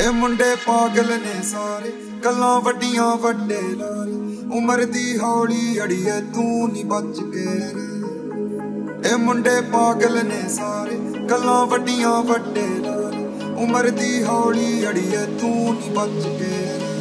ए मुंडे पागल ने सारे गल्लां वड्डियां वड्डे लारे उमर दी हौली अड़िए तू नी बच के रे। ए मुंडे पागल ने सारे गल्लां वड्डियां वड्डे लारे उमर दी हौली अड़िए तू नी बच के रे।